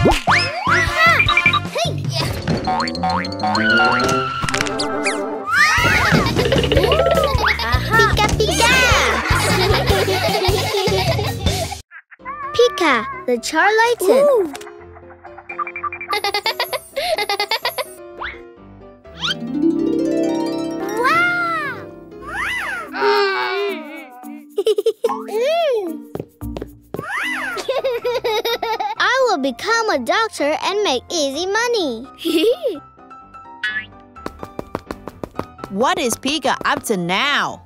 Puca, the charlatan. Wow! I will become a doctor and make easy money. What is Puca up to now?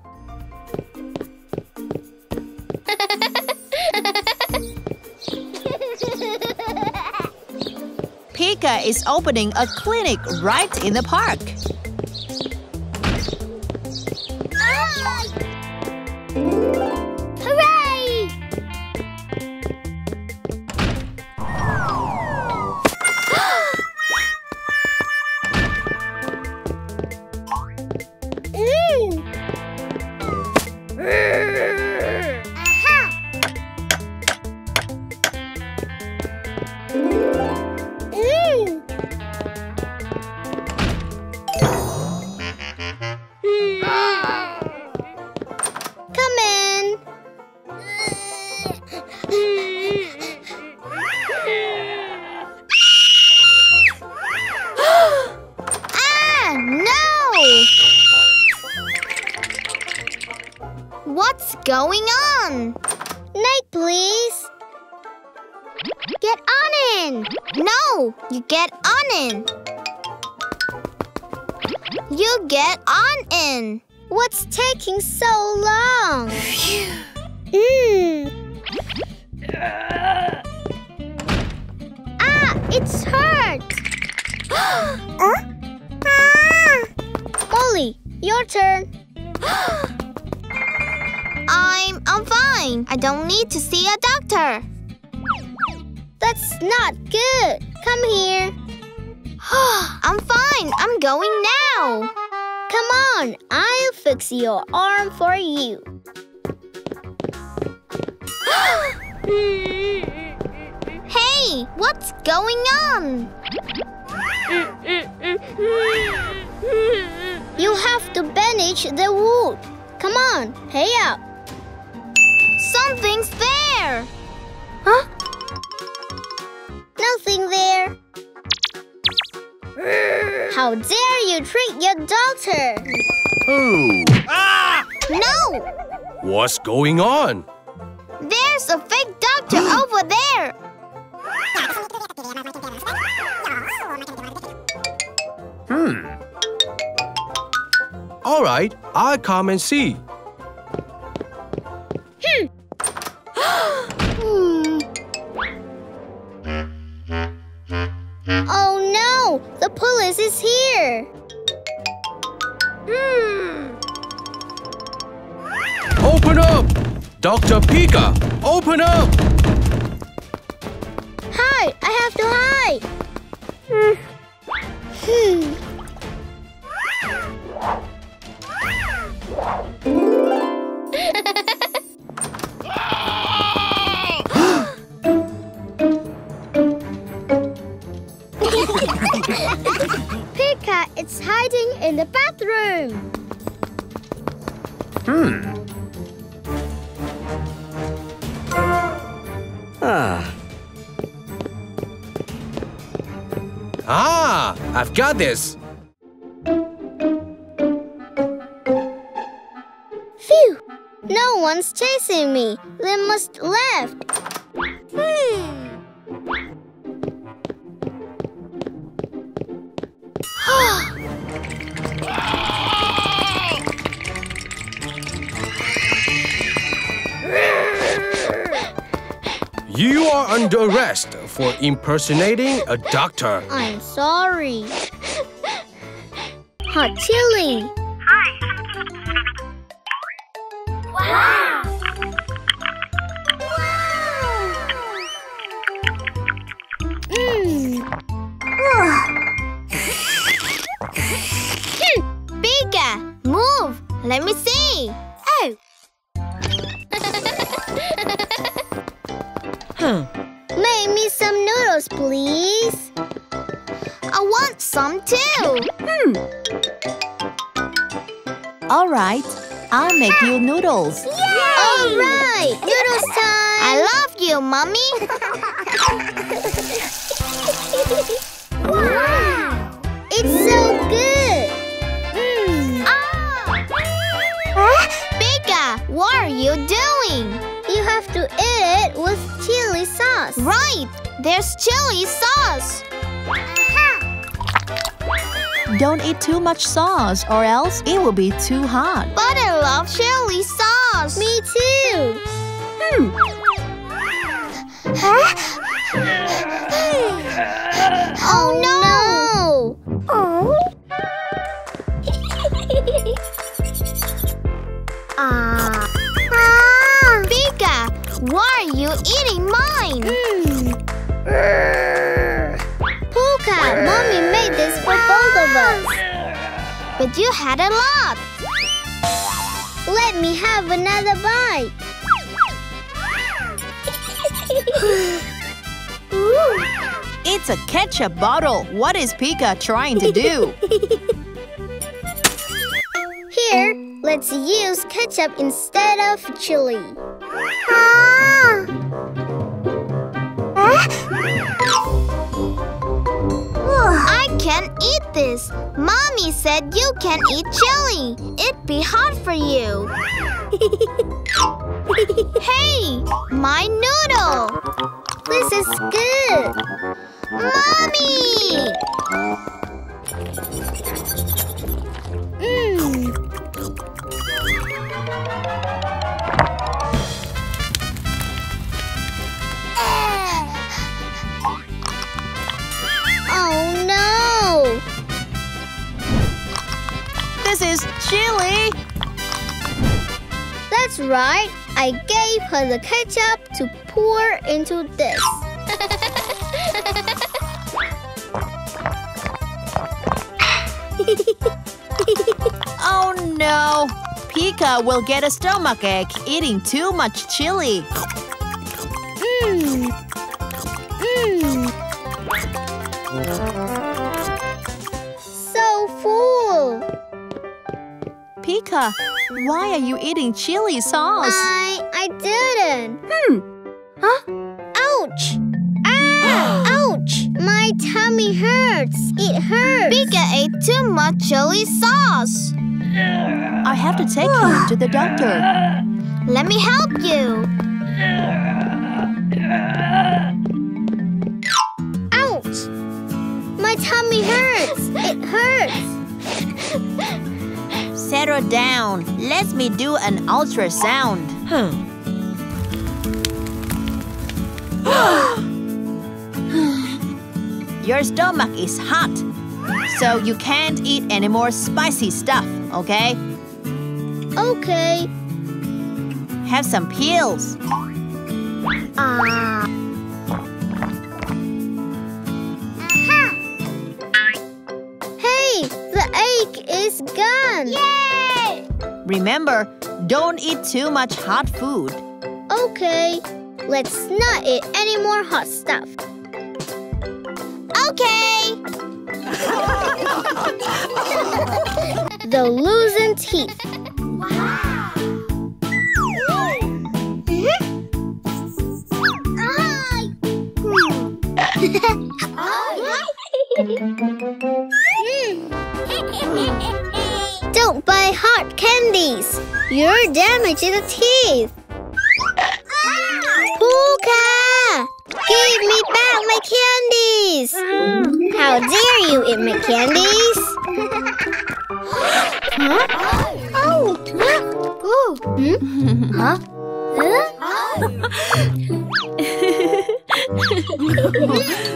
Puca is opening a clinic right in the park. Hooray! What's going on? Night, please. Get on in. No, you get on in. You get on in. What's taking so long? Ah, it's hurt. Ollie, your turn. I'm fine. I don't need to see a doctor. That's not good. Come here. I'm fine. I'm going now. Come on. I'll fix your arm for you. Hey, what's going on? You have to bandage the wound. Come on, pay up. Something's there! Huh? Nothing there. How dare you treat your daughter? Who? Ah! No! What's going on? There's a fake doctor over there! All right, I'll come and see. Oh no, the police is here. Open up! Dr. Puca, open up! Hide, I have to hide. Puca, it's hiding in the bathroom. I've got this. Phew! No one's chasing me. They must left. You are under arrest for impersonating a doctor. I'm sorry. Hot chili. Wow! Puca, move! Let me see! Oh! Make me some noodles, please. please? I want some too. All right, I'll make you noodles. Yay! All right, noodles time. I love you, Mommy. Wow! It's so good. Pika, what are you doing? You have to eat it with chili sauce. Right, there's chili sauce. Don't eat too much sauce or else it will be too hot. But I love chili sauce. Me too. Oh no! Oh. Pika, why are you eating mine? Puca, Mommy made this for both of us. But you had a lot. Let me have another bite. It's a ketchup bottle. What is Pika trying to do? Here, let's use ketchup instead of chili. I can't eat this. Mommy said you can eat chili. It'd be hard for you. Hey, my noodle! This is good! Mommy! Oh no! This is chili! That's right! I gave her the ketchup to pour into this. Oh no! Pika will get a stomachache eating too much chili. So full! Pika, why are you eating chili sauce? I didn't. Huh? Ouch! Ah! Ouch! My tummy hurts. It hurts. Pika ate too much chili sauce. I have to take you to the doctor. Let me help you. Ouch! My tummy hurts. It hurts. Settle down. Let me do an ultrasound. Your stomach is hot, so you can't eat any more spicy stuff, okay? Okay. Have some pills. It's gone! Yay! Remember, don't eat too much hot food. Okay, let's not eat any more hot stuff. Okay! The losing teeth. Wow! Don't buy hard candies. You're damaging the teeth. Puca! Give me back my candies! How dare you eat my candies?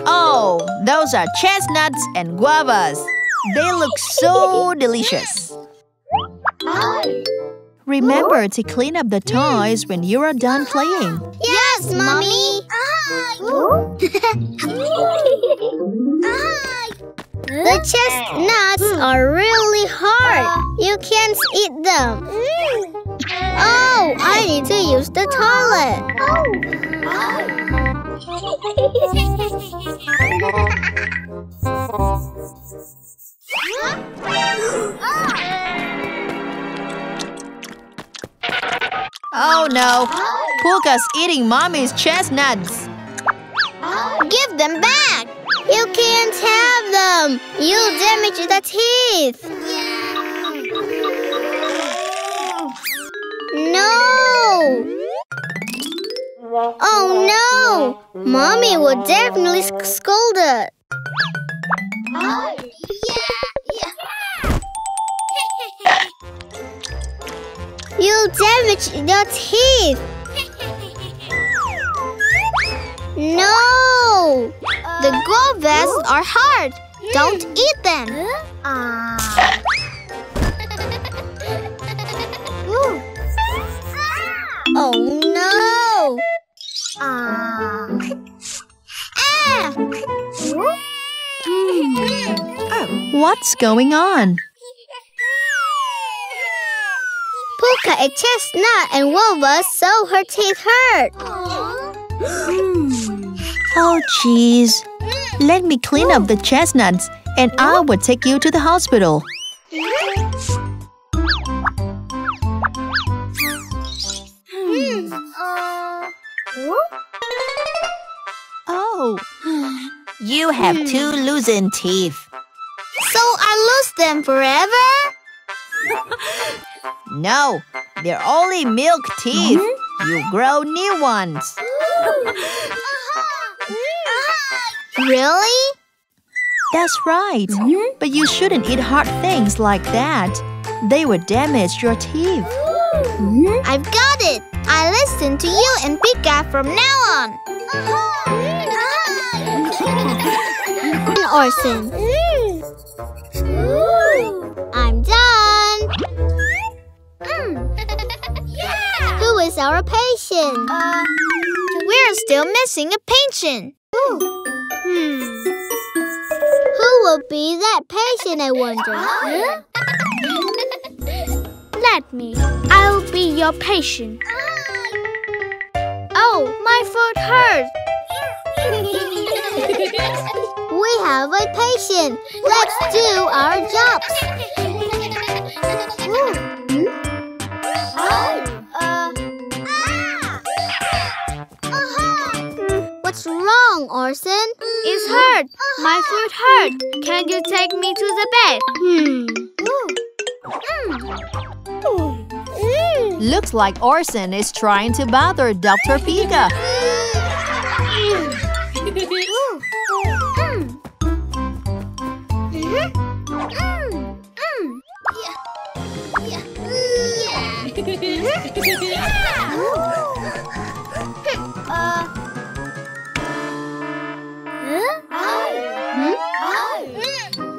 Oh, those are chestnuts and guavas. They look so delicious. Remember to clean up the toys when you are done playing. Yes, Mommy! The chestnuts are really hard. You can't eat them. Oh, I need to use the toilet. Oh no! Puca's eating Mommy's chestnuts! Give them back! You can't have them! You'll damage the teeth! No! Oh no! Mommy will definitely scold us. Oh, yeah. You'll damage your teeth. No! The gold vests are hard. Don't eat them. Oh no! What's going on? Puca ate chestnut and Wova, so her teeth hurt. Oh, jeez. Let me clean up the chestnuts and I will take you to the hospital. Oh, you have two losing teeth. So I lose them forever? No, they're only milk teeth. You grow new ones. Really? That's right. But you shouldn't eat hard things like that. They would damage your teeth. I've got it. I listen to you and Puca from now on. An orphan. I'm done. Who is our patient? We're still missing a patient. Who will be that patient, I wonder? Let me. I'll be your patient. Oh, my foot hurts. We have a patient. Let's do our jobs. What's wrong, Orson? It's hurt. My foot hurt. Can you take me to the bed? Looks like Orson is trying to bother Dr. Puca.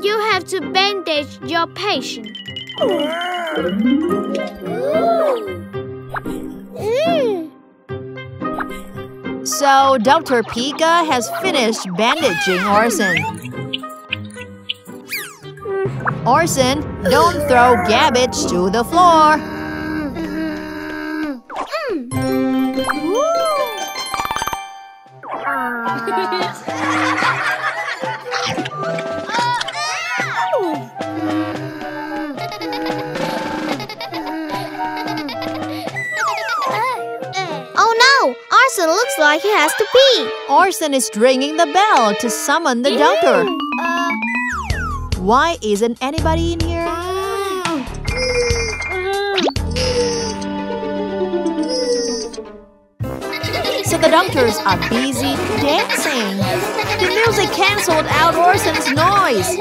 You have to bandage your patient. So Dr. Puca has finished bandaging Orson. Orson, don't throw garbage to the floor. Orson looks like he has to pee. Orson is ringing the bell to summon the doctor. Why isn't anybody in here? So the doctors are busy dancing. The music cancelled out Orson's noise.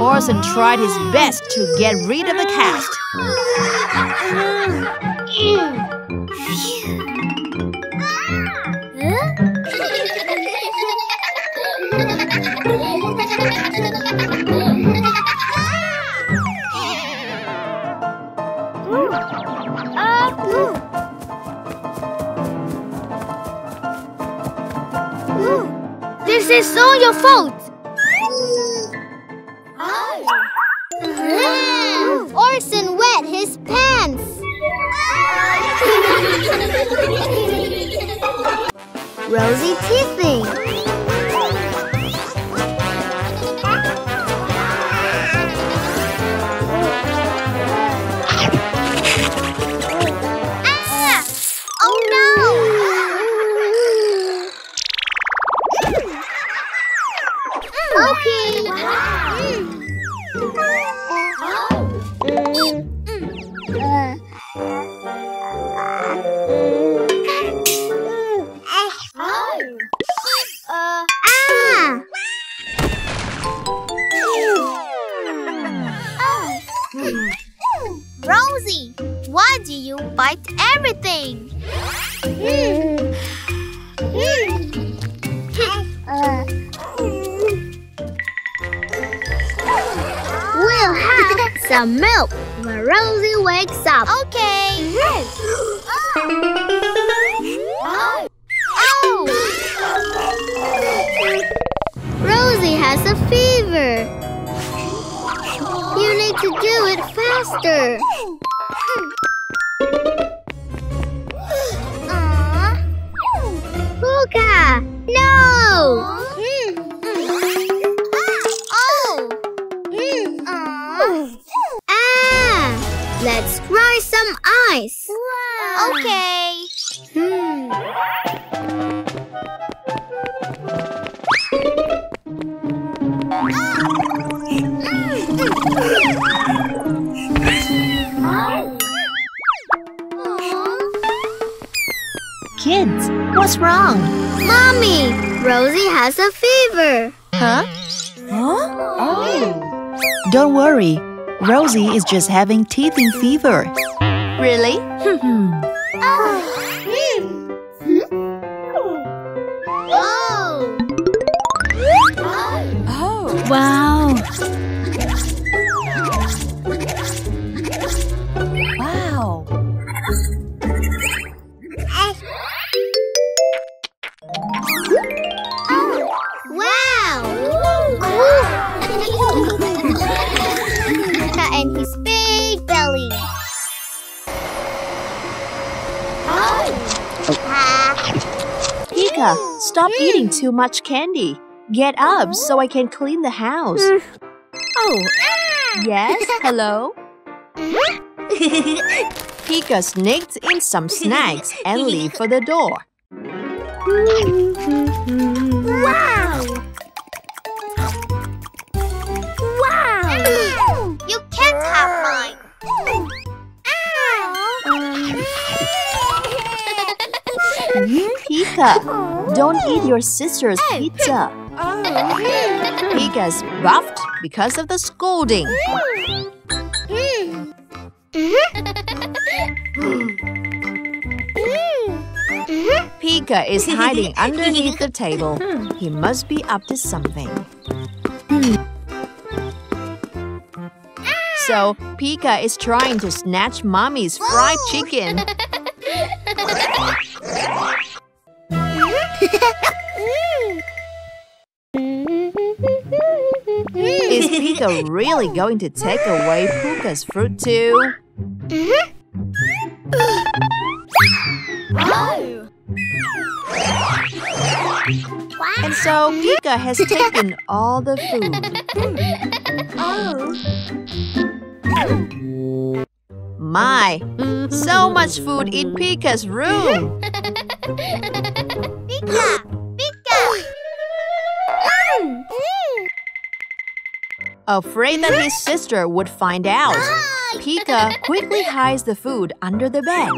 Orson tried his best to get rid of the cast. This is all your fault. Orson wet his pants. Rosy Tiffany. Kids, what's wrong? Mommy, Rosie has a fever. Huh? Huh? Oh. Don't worry. Rosie is just having teething fever. Really? Stop eating too much candy. Get up so I can clean the house. Oh, yes, hello? Puca sneaked in some snacks and leave for the door. Wow! Wow! You can't have mine. Puca, don't eat your sister's pizza. Puca's buffed because of the scolding. Puca is hiding underneath the table. He must be up to something. So, Puca is trying to snatch Mommy's fried chicken. Is Puca really going to take away Puca's fruit too? And so Puca has taken all the food. Oh. My, so much food in Puca's room. Puca! Puca! Afraid that his sister would find out, Puca quickly hides the food under the bed.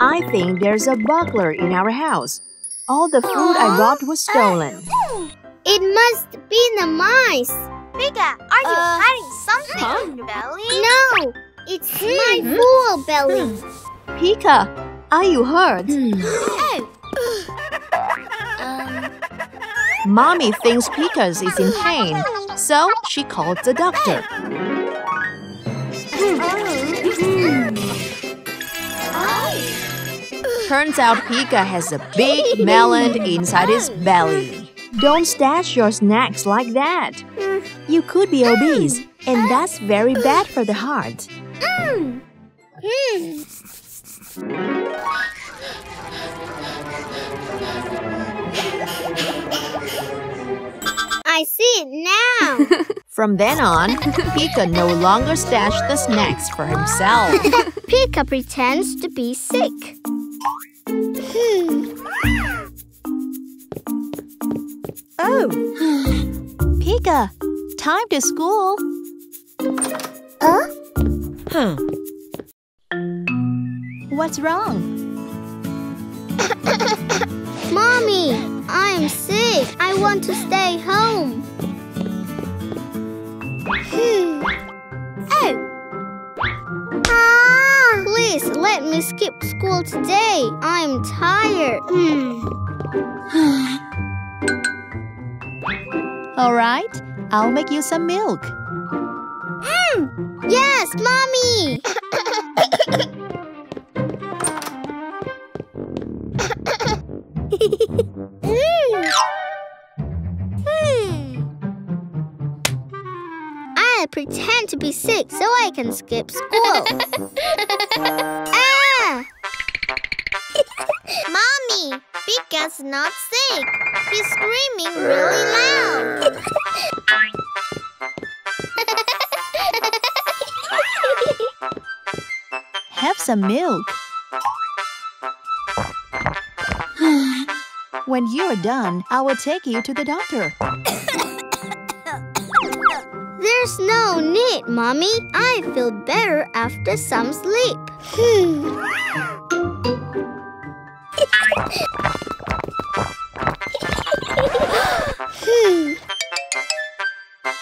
I think there's a burglar in our house. All the food I bought was stolen. It must be the mice. Puca, are you hiding something in your belly? No, it's my full belly. Puca, are you hurt? Mommy thinks Puca is in pain, so she called the doctor. Turns out Puca has a big melon inside his belly. Don't stash your snacks like that. You could be obese, and that's very bad for the heart. I see it now! From then on, Puca no longer stashed the snacks for himself. Puca pretends to be sick. Oh! Puca, time to school. Huh? Huh. What's wrong? Mommy, I'm sick. I want to stay home. Oh! Ah! Please let me skip school today. I'm tired. All right, I'll make you some milk. Yes, Mommy! I'll pretend to be sick so I can skip school. Ah! Mommy, Puca's not sick. He's screaming really loud. Have some milk. When you're done, I will take you to the doctor. There's no need, Mommy. I feel better after some sleep.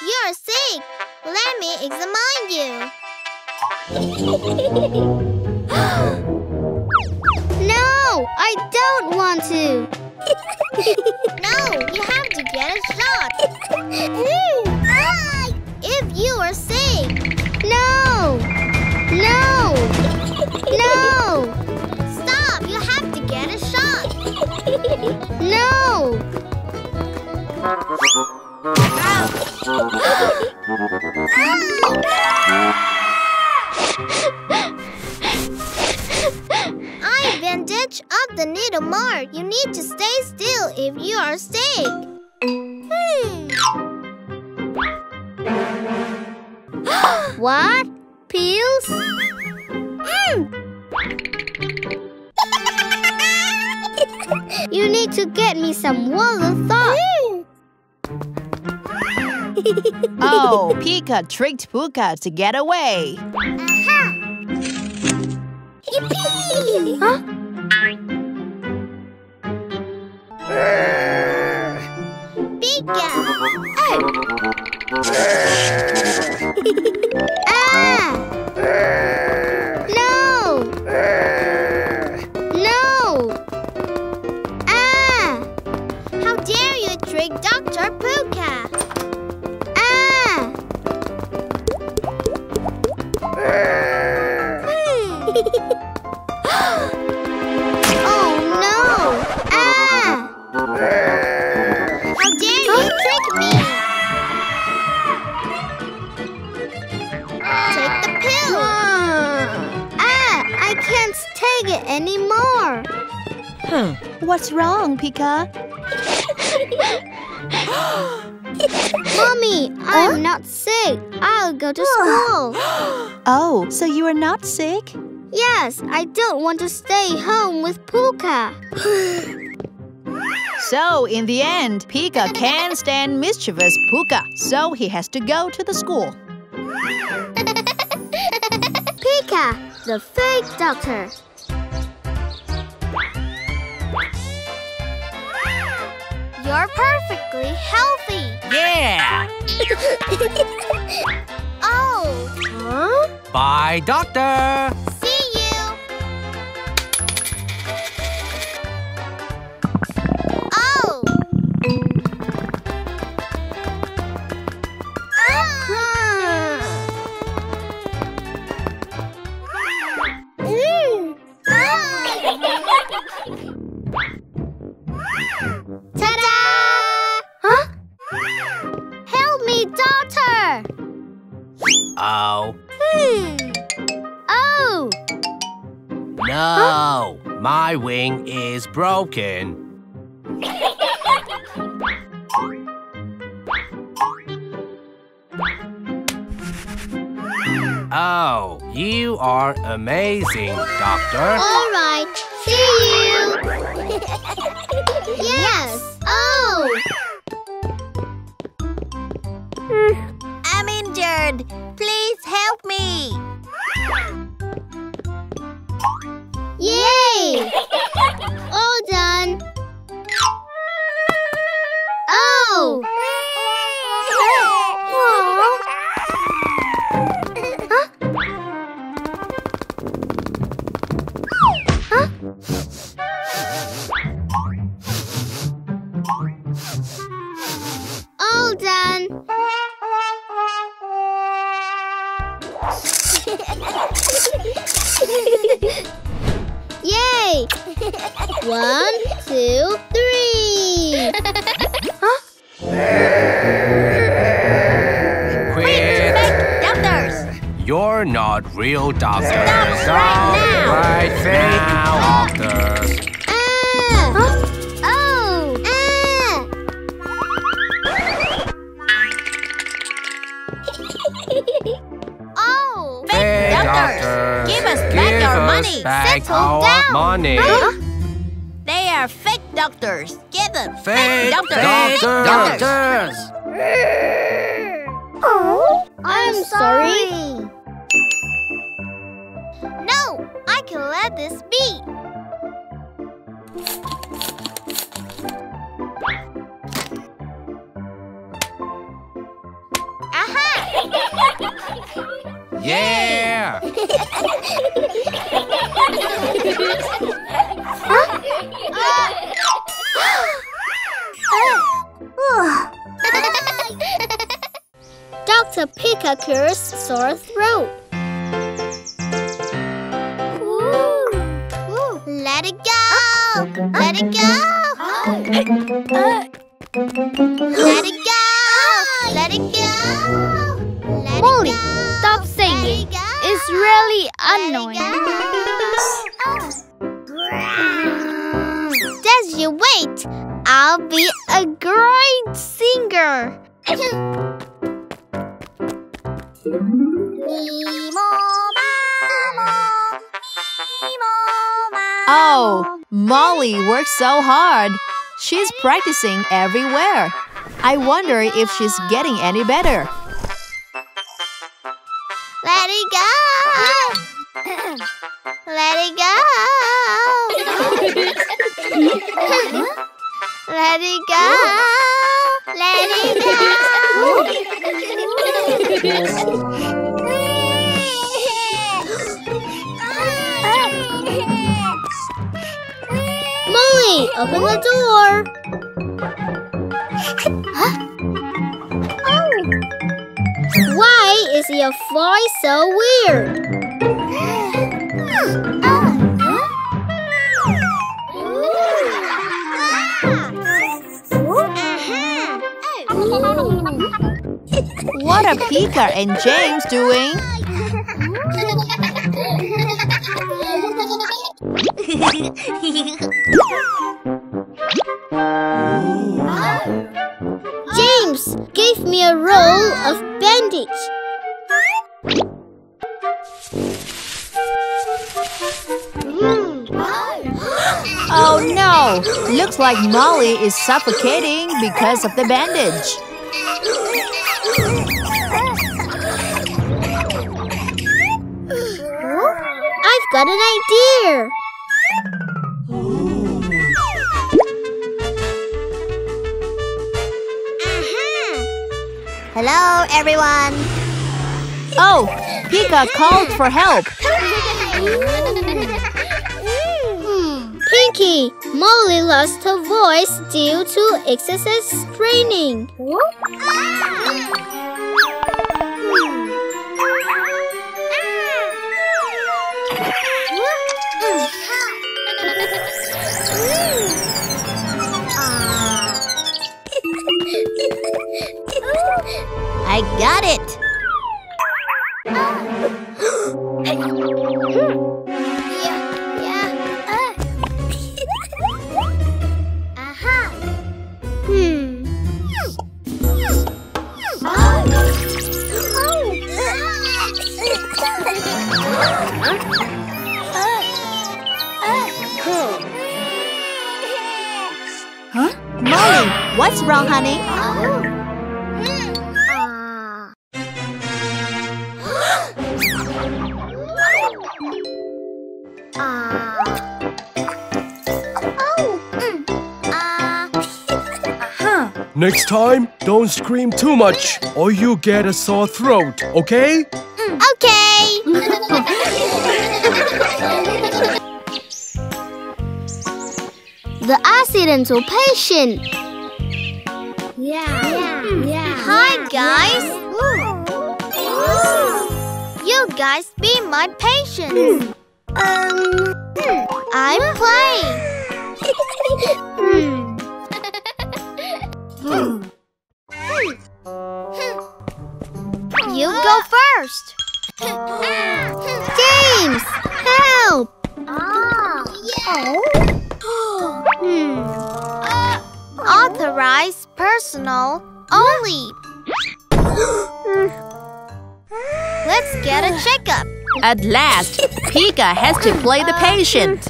You're sick. Let me examine you. No, I don't want to. No, you have to get a shot. If you are sick. No, no, no. Stop, you have to get a shot. No. I bandaged up the needle mark. You need to stay still if you are sick. What? Pills? You need to get me some water thought. Oh, Puca tricked Puca to get away. Yippee! Huh? Puca! Oh! Ah! No! No! Ah! How dare you trick Dr. Puca! Anymore. What's wrong, Puca? Mommy, I'm not sick. I'll go to school. Oh, so you are not sick? Yes, I don't want to stay home with Puca. So, in the end, Puca can't stand mischievous Puca, so he has to go to the school. Puca, the fake doctor. You're perfectly healthy. Yeah. Oh. Huh? Bye, doctor. See you. Oh. Oh. No, my wing is broken. Oh, you are amazing, Doctor. All right, see you. Yes. Oh. I'm injured. Please help me. Yay! All done. Oh. Yay! 1, 2, 3! Huh? Quick! Doctors! You're not real doctors. Stop right now, doctors! Doctors, give us back our money. Huh? They are fake doctors. Give them fake doctors. Oh, I'm sorry. No, I can let this be. Aha! Yeah! Dr. Puca cures sore throat. Let it go! Let it go! Let it go! Let it go! Let it go! Stop singing. It's really annoying. Just you wait. I'll be a great singer. Oh, Molly works so hard. She's practicing everywhere. I wonder if she's getting any better. Let it go! Let it go! Let it go! Let it go! Molly, open the door! Huh? Why is your voice so weird? What are Puca and James doing? James gave me a roll of bandage. Oh no! Looks like Molly is suffocating because of the bandage. I've got an idea! Hello, everyone! Oh, Puca called for help! Pinky, Molly lost her voice due to excessive straining. I got it! What's wrong, honey? Next time, don't scream too much, or you get a sore throat, okay? Okay! The accidents were patient. Hi, guys! You guys be my patience. I'm playing. You go first. James, help! Authorized personnel only. Let's get a checkup. At last, Puca has to play the patient.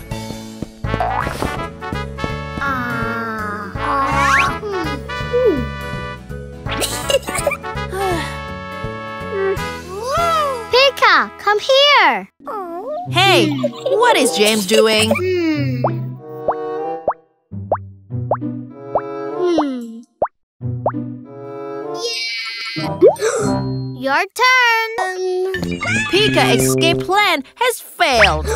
Puca, come here! Hey, what is James doing? Your turn! Puca's escape plan has failed!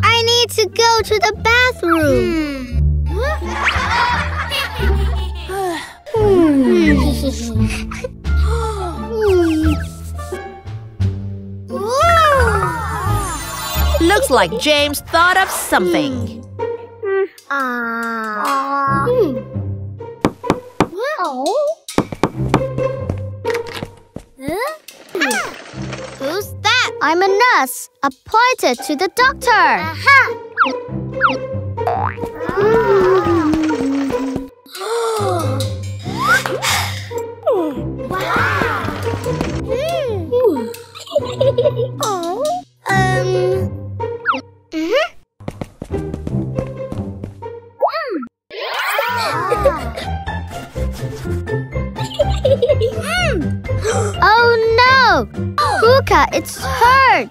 I need to go to the bathroom. Looks like James thought of something. Who's that? I'm a nurse, appointed to the doctor. Oh no! Puca, it's hurt!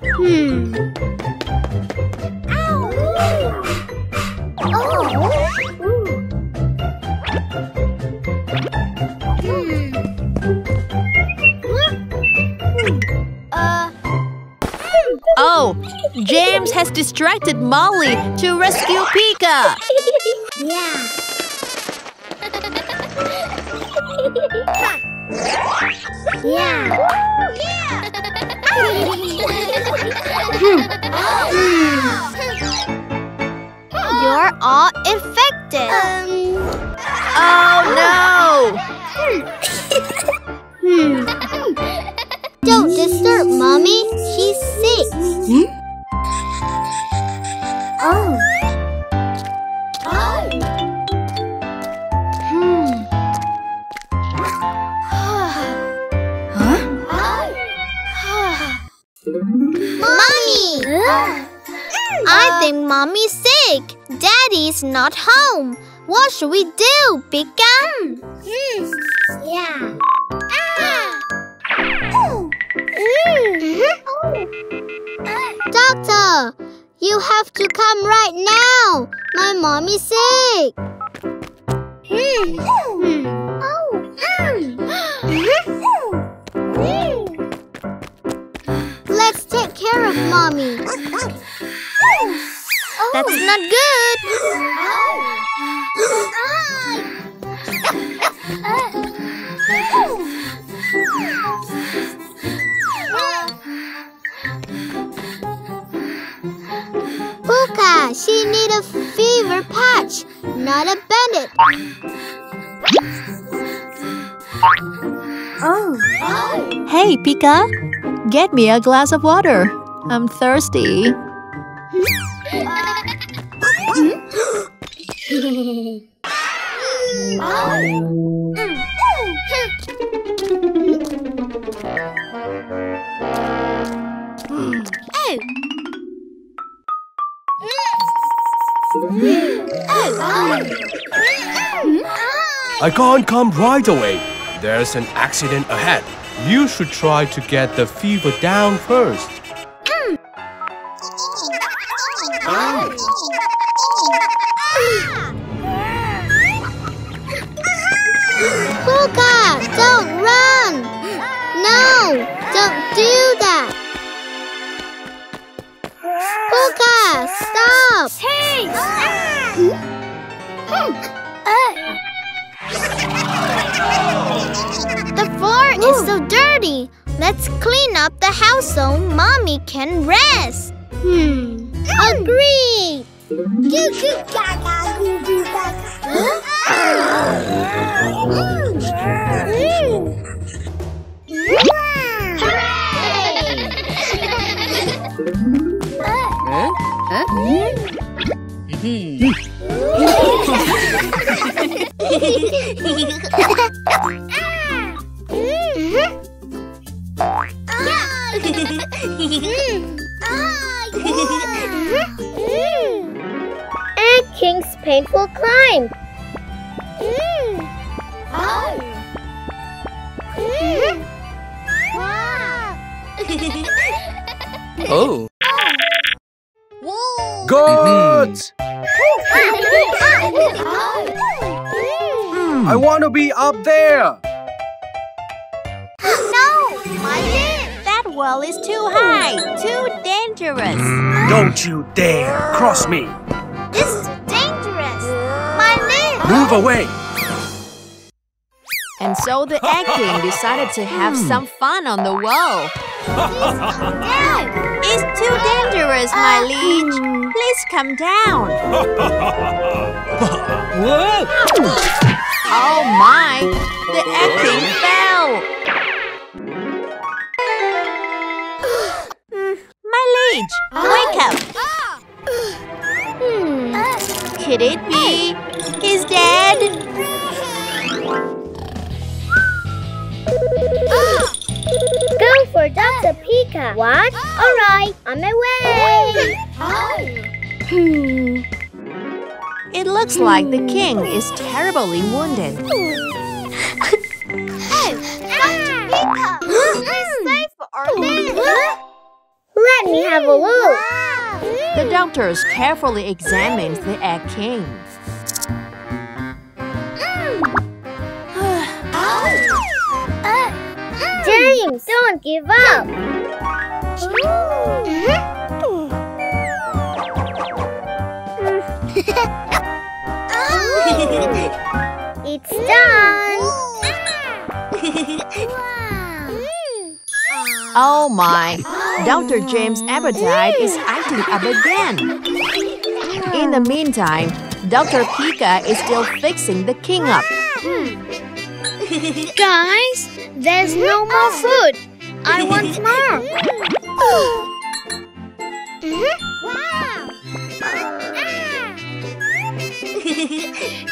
Oh, James has distracted Molly to rescue Puca! You're all infected. Oh no! Don't disturb Mommy. She's sick. Mommy! I think Mommy's sick. Daddy's not home. What should we do, Puca? Doctor, you have to come right now. My mommy's sick. Let's take care of Mommy. That's not good. Puca, she needs a fever patch, not a bandage. Hey, Puca. Get me a glass of water. I'm thirsty. I can't come right away. There's an accident ahead. You should try to get the fever down first. Puca, don't run! No, don't do that! Puca, stop! Hey! The floor is so dirty. Let's clean up the house so Mommy can rest. Agreed! King's painful climb. Oh. Good. I want to be up there. No, my dear. That wall is too high, too dangerous. Don't you dare cross me. Move away! And so the egg king decided to have some fun on the wall. It's too dangerous, my liege. Please come down. Oh my! The egg king fell. My liege, wake up. Could it be he's dead? Go for Dr. Puca. What? All right, on my way. It looks like the king is terribly wounded. Dr. Puca, we're safe for our men. Let me have a look. The doctors carefully examined the egg king. James, don't give up! It's done! Oh my! Dr. James' appetite is acting up again! In the meantime, Dr. Puca is still fixing the king up. Guys, there's no more food. I want more.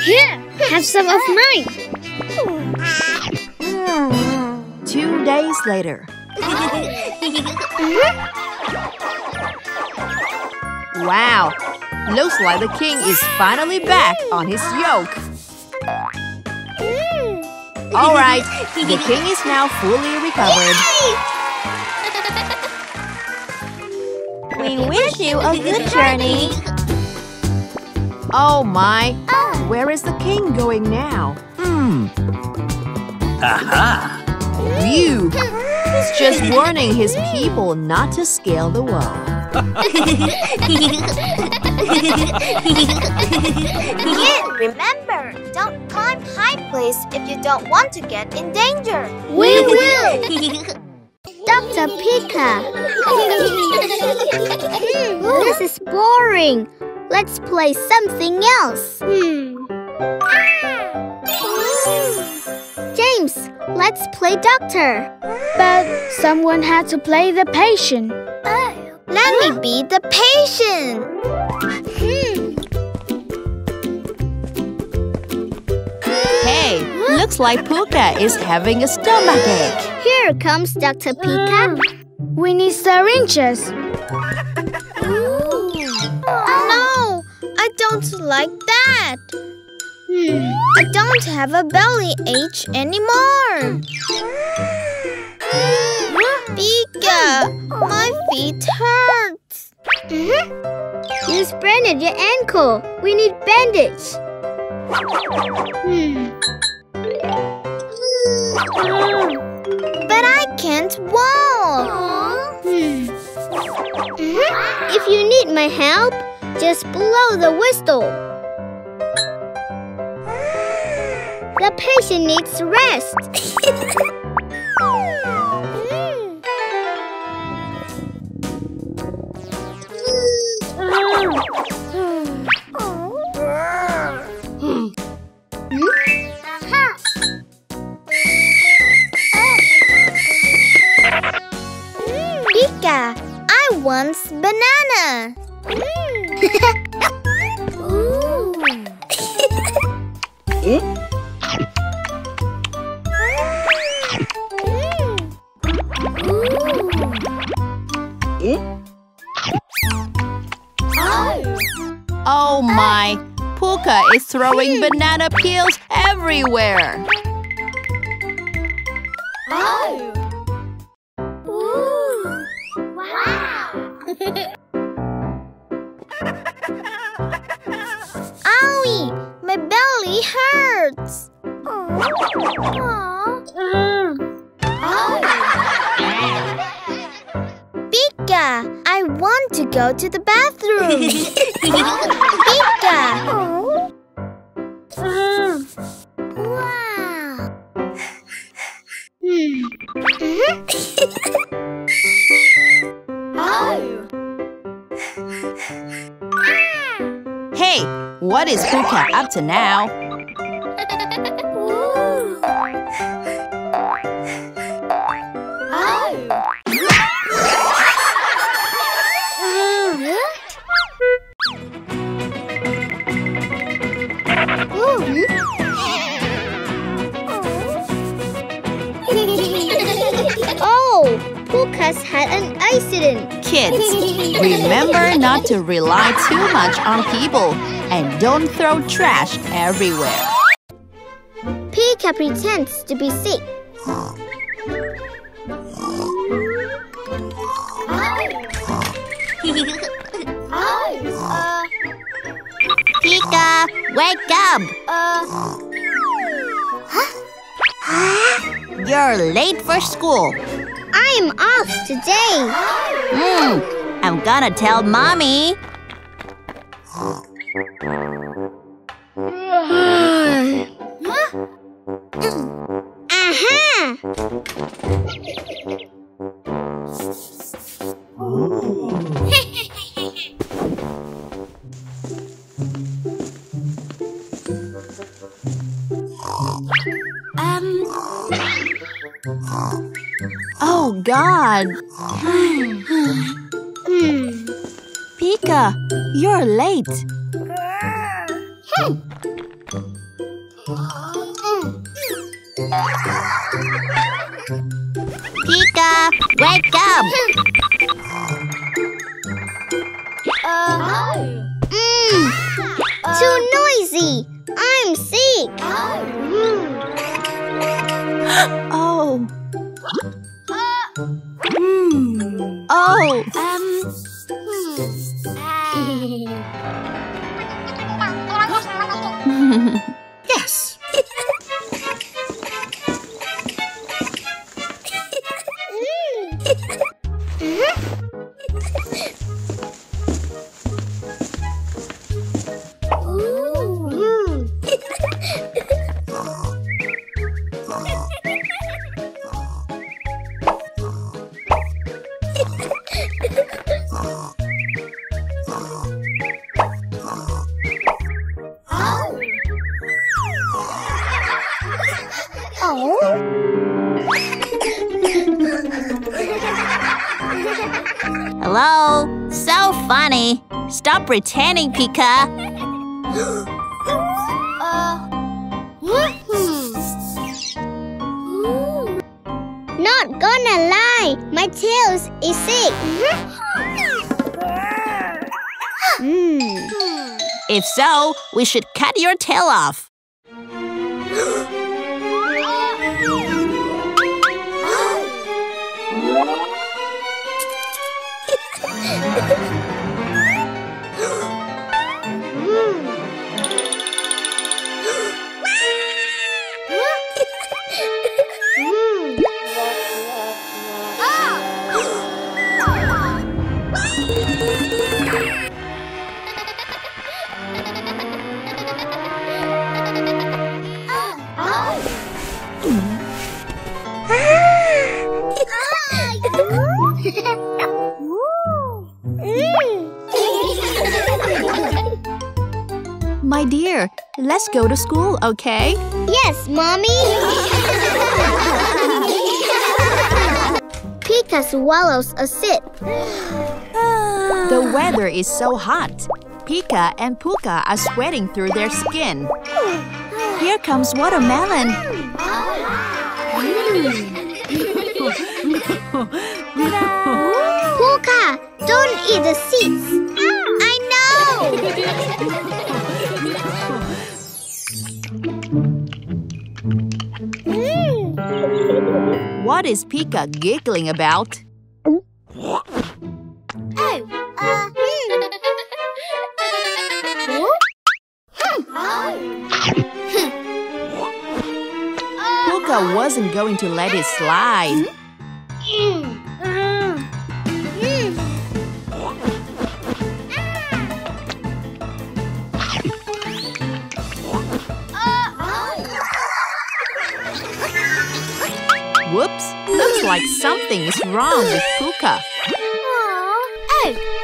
Here, have some of mine. 2 days later. Wow, looks like the king is finally back on his yoke. All right, the king is now fully recovered. We wish you a good journey. Oh my, where is the king going now? Phew, he's just warning his people not to scale the wall. Remember, don't climb high places if you don't want to get in danger. We will! Dr. Puca! This is boring. Let's play something else. James, let's play doctor. But someone had to play the patient. Let me be the patient. Looks like Puca is having a stomachache. Here comes Dr. Puca. We need syringes. No, I don't sounds like that. I don't have a belly H anymore. Pika, my feet hurts. You sprained your ankle. We need bandage. But I can't walk. If you need my help, just blow the whistle. The patient needs rest. Pika, I want banana. Oh my, Puca is throwing banana peels everywhere. Ooh. Wow. Owie, my belly hurts. Pika, I want to go to the bathroom. Pika. Wow. Hey, what is Puca up to now? Puca's had an accident. Kids, remember not to rely too much on people and don't throw trash everywhere. Pika pretends to be sick. Pika, wake up! You're late for school. I'm off today. I'm gonna tell Mommy. Oh God! Pika, you're late. Pika, wake up! Too noisy. I'm sick. Oh. Yes. Hello? So funny. Stop pretending, Pika. Not gonna lie, my tail is sick. If so, we should cut your tail off. My dear, let's go to school, okay? Yes, Mommy! Puca swallows a sip. The weather is so hot. Puca and Puca are sweating through their skin. Here comes watermelon. Puca, don't eat the seeds. I know! What is Puca giggling about? Puca wasn't going to let it slide. Whoops! Looks like something is wrong with Puca.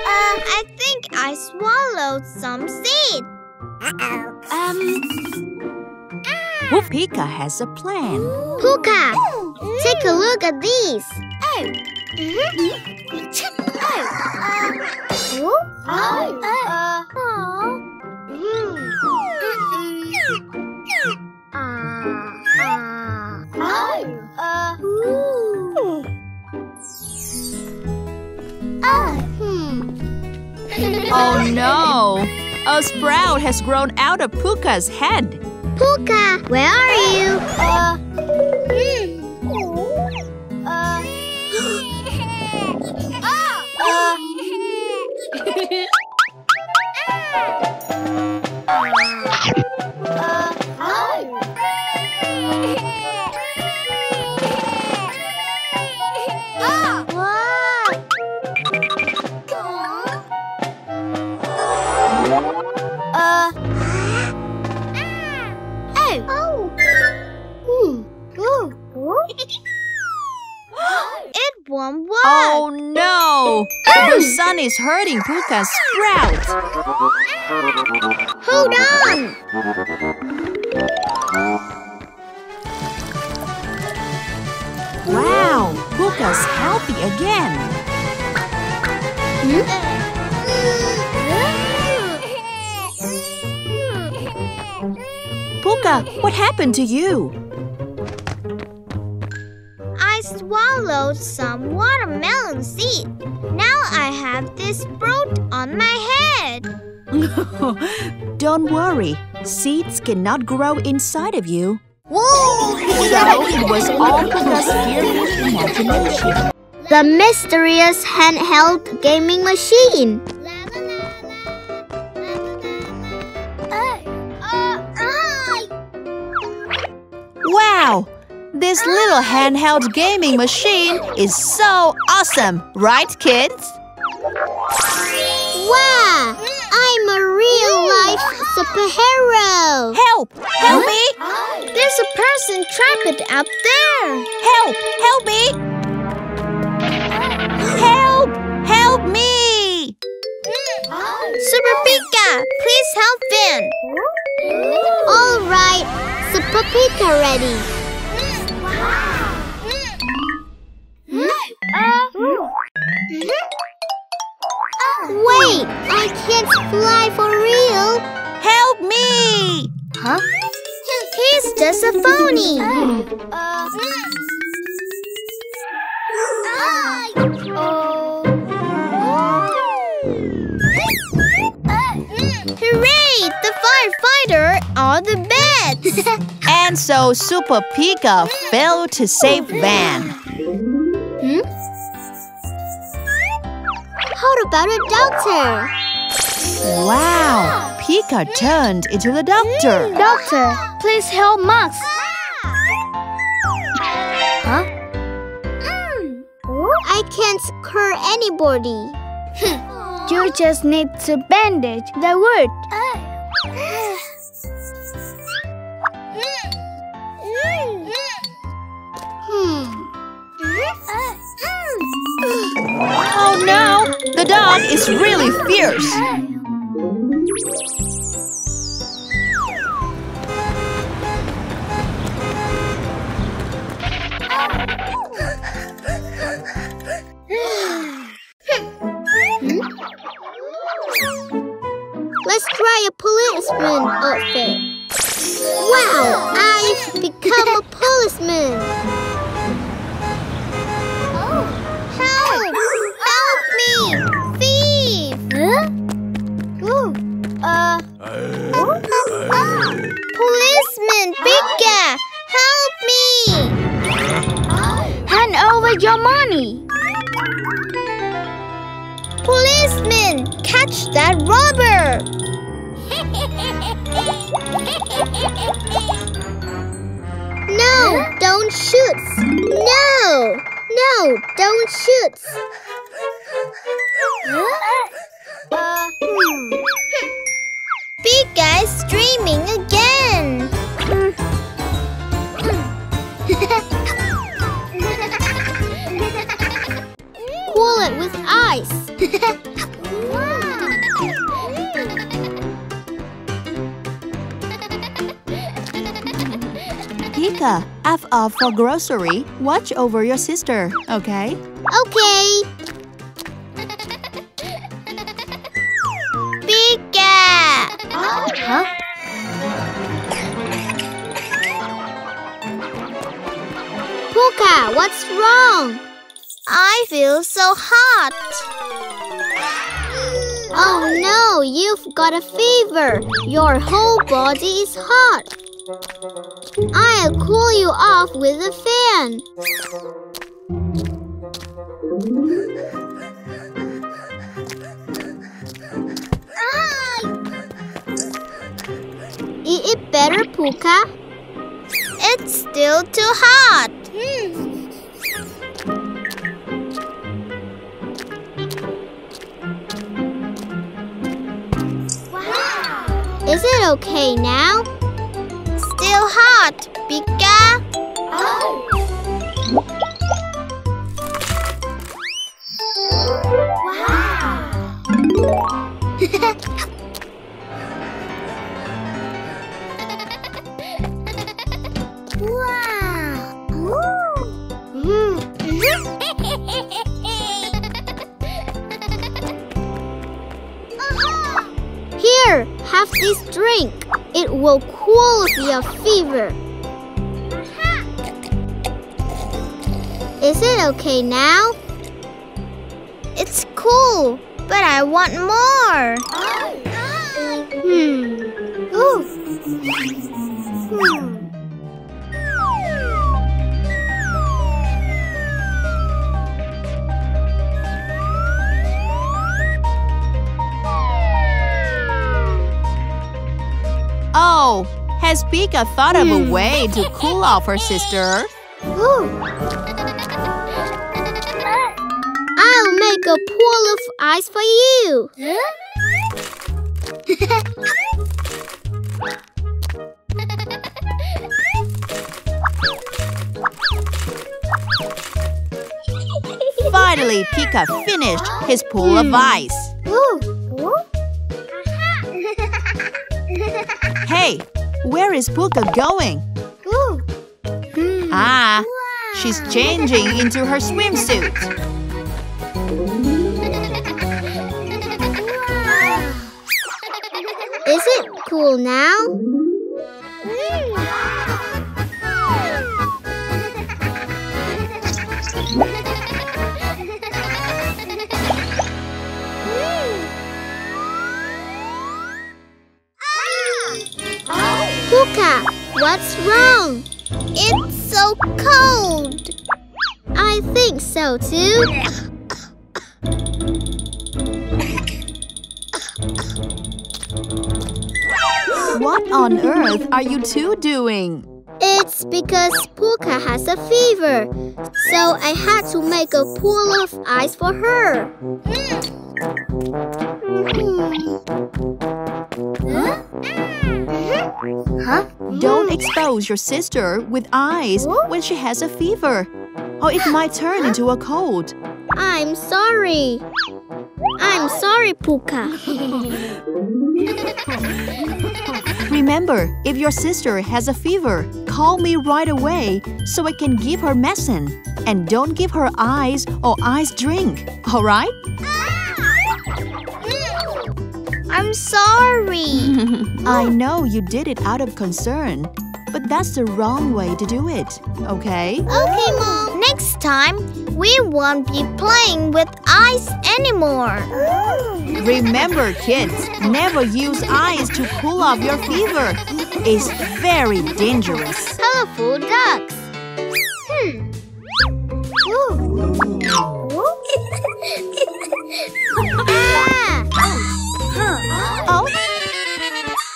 I think I swallowed some seed. Well, Puca has a plan. Puca, take a look at these. Oh no! A sprout has grown out of Puca's head. Puca, where are you? Oh no! The sun is hurting Puca's sprout! Hold on! Wow! Puca's healthy again! Puca, what happened to you? Swallowed some watermelon seed. Now I have this sprout on my head. Don't worry, seeds cannot grow inside of you. Whoa! So it was all Puca's fearless imagination. The mysterious handheld gaming machine. Wow! This little handheld gaming machine is so awesome, right, kids? Wow! I'm a real-life superhero! Help! Help me! There's a person trapped up there! Help! Help me! Help! Help me! Super Puca, please help them! All right, Super Puca ready! Wait! I can't fly for real! Help me! Huh? He's just a phony! Hooray! The firefighter are the best! And so Super Puca failed to save Van. How about a doctor? Wow! Puca turned into the doctor. Doctor, please help Max. Huh? I can't cure anybody. You just need to bandage the wound. Oh no! The dog is really fierce. Let's try a policeman outfit. Wow, I've become a policeman. Help! Help me! Thief! Huh? Ooh. Policeman Puca, help me! Hand over your money. Policeman, catch that robber! No, don't shoot! No, don't shoot! Big guy streaming again! Cool it with ice! Puca, F off for grocery. Watch over your sister, okay? Okay. Puca. Huh? Puca, what's wrong? I feel so hot. Oh no, you've got a fever. Your whole body is hot. I'll cool you off with a fan. Is it better, Puca? It's still too hot. Wow. Is it okay now? Still hot, Puca. Oh. Wow. Wow. Here, have this drink. It will cool your fever. Is it okay now? It's cool, but I want more. Ooh. Oh, has Puca thought of a way to cool off her sister? I'll make a pool of ice for you. Finally, Puca finished his pool of ice. Hey, where is Puca going? She's changing into her swimsuit. Is it cool now? Puca, what's wrong? It's so cold. I think so too. What on earth are you two doing? It's because Puca has a fever, so I had to make a pool of ice for her. Don't expose your sister with ice when she has a fever, or it might turn into a cold. I'm sorry. I'm sorry, Puca. Remember, if your sister has a fever, call me right away so I can give her medicine. And don't give her ice or ice drink, all right? I'm sorry. I know you did it out of concern, but that's the wrong way to do it, okay? Okay, Mom. Next time, we won't be playing with ice anymore. Remember, kids, never use ice to cool off your fever. It's very dangerous. Colorful ducks. Oh?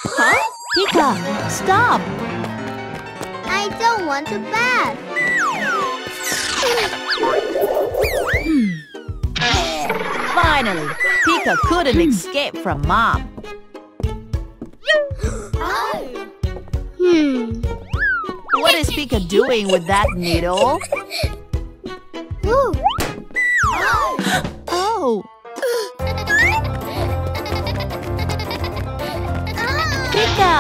Huh? Puca, stop! I don't want to bath. Finally, Puca couldn't escape from Mom. What is Puca doing with that needle? Oh! Puca!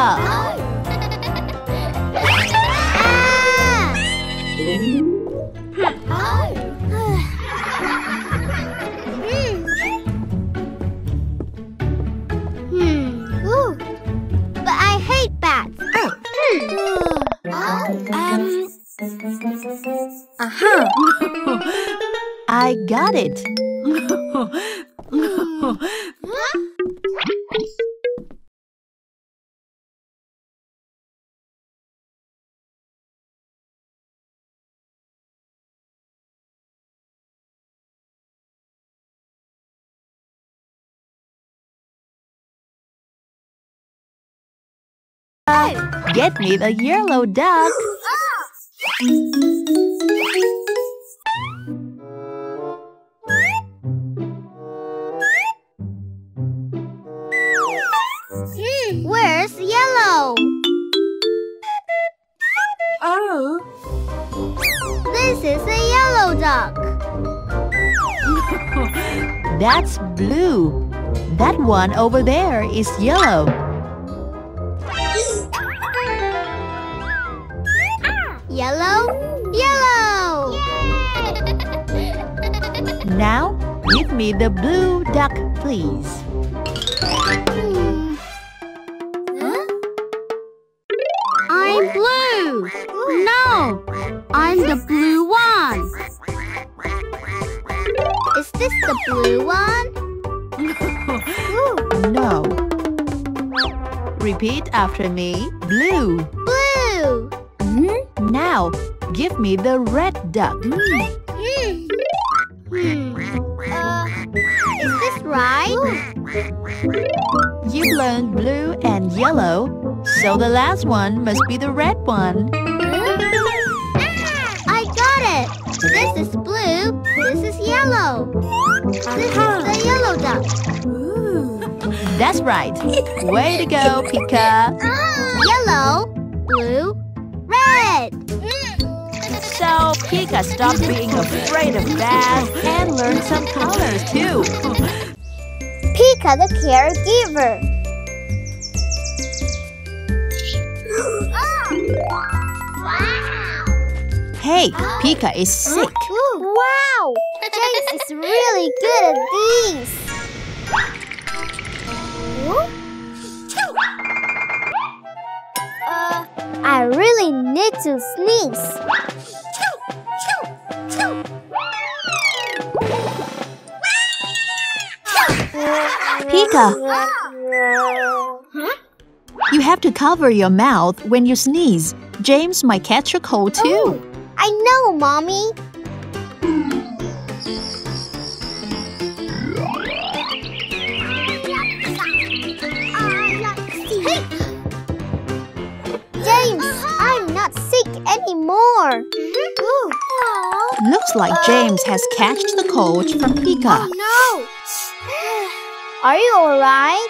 I got it. Get me the yellow duck. Where's yellow? Oh. This is a yellow duck. That's blue. That one over there is yellow. Yellow, yellow. Now, give me the blue duck, please. I'm the blue one. Is this the blue one? No. Repeat after me. Blue. Blue. Now, give me the red duck. Is this right? You've learned blue and yellow, so the last one must be the red one. This is blue, this is yellow. This is the yellow duck. Ooh. That's right. Way to go, Puca. Yellow, blue, red. So Puca stopped being afraid of baths and learned some colors too. Puca the caregiver. Hey, Puca is sick. Wow! James is really good at these. I really need to sneeze. Puca, you have to cover your mouth when you sneeze. James might catch a cold too. Oh, I know, Mommy. James, I'm not sick anymore. Looks like James has catched the cold from Puca. Oh, no. Are you all right?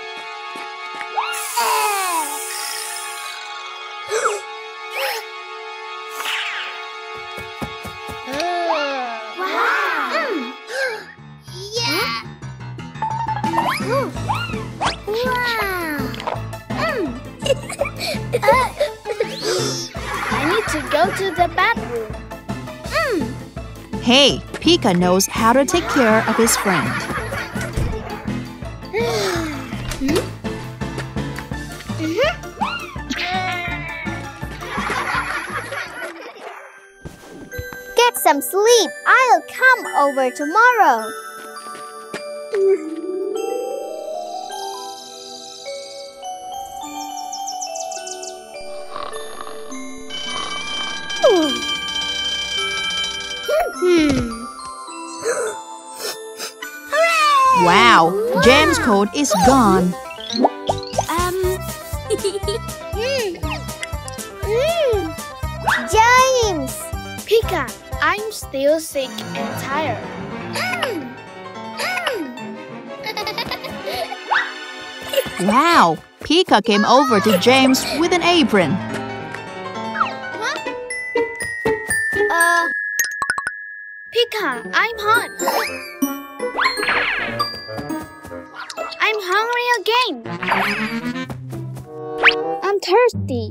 I need to go to the bathroom. Hey, Puca knows how to take care of his friend. Get some sleep. I'll come over tomorrow. Wow, James' cold is gone. James! Puca, I'm still sick and tired. Wow, Puca came over to James with an apron. Puca, I'm hot. I'm hungry again. I'm thirsty.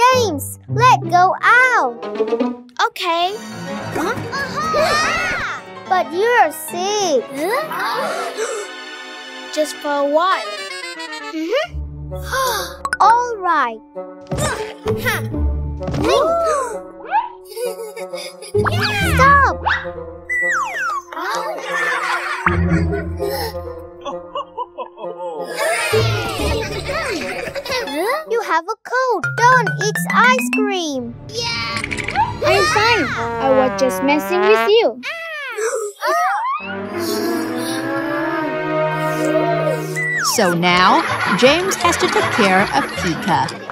James, let's go out. Okay. But you're sick. Just for a while. All right. Stop! You have a cold. Don't eat ice cream. Yeah. I'm fine. I was just messing with you. So now, James has to take care of Puca.